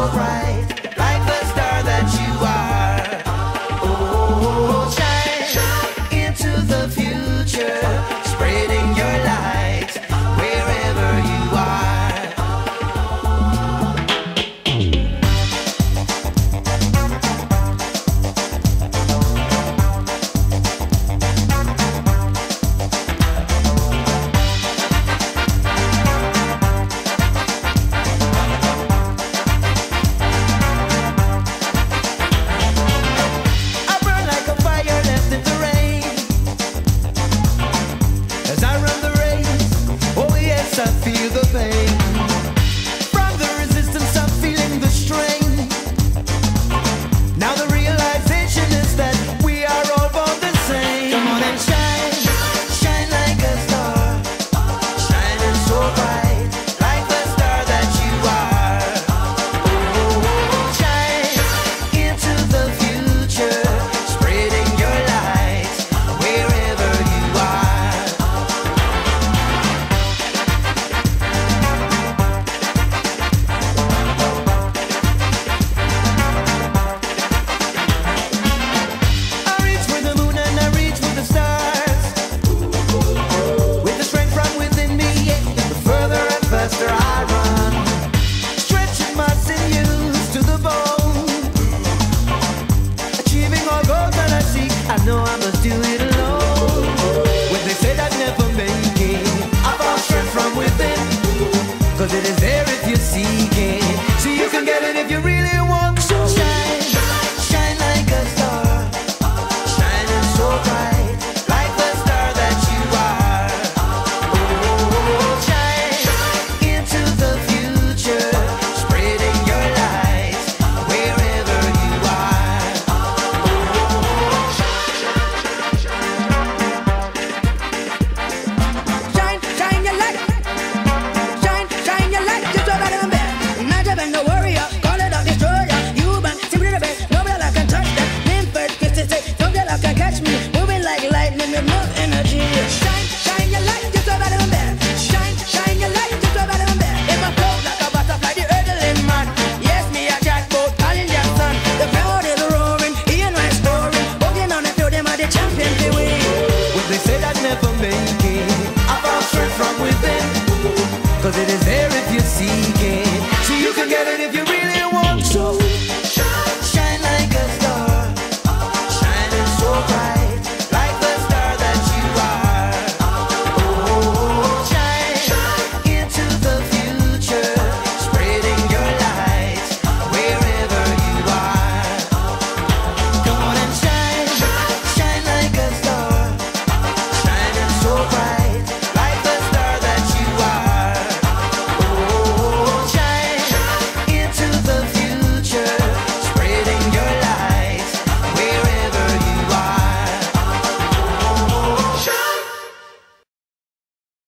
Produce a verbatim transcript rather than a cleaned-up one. alright.